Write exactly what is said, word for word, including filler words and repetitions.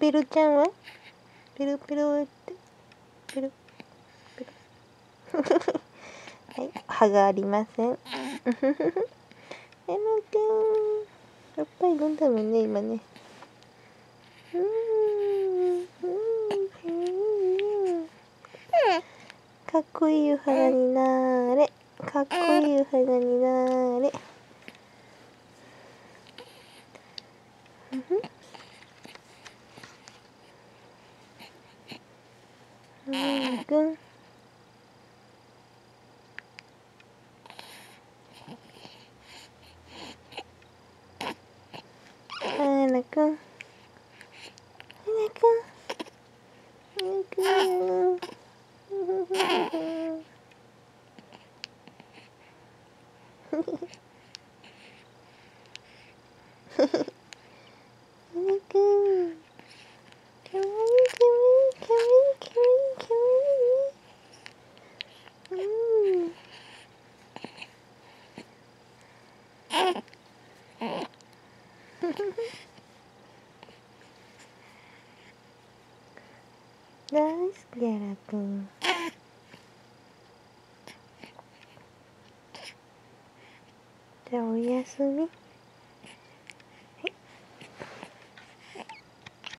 ベロちゃんはペロペロってペロペロはい、歯がありません。エロくんやっぱり飲んだもんね今ね。かっこいいお花になれ、かっこいいお花になれ。くんはなくんはなくんはなくん大好きやらくん。じゃあおやすみ。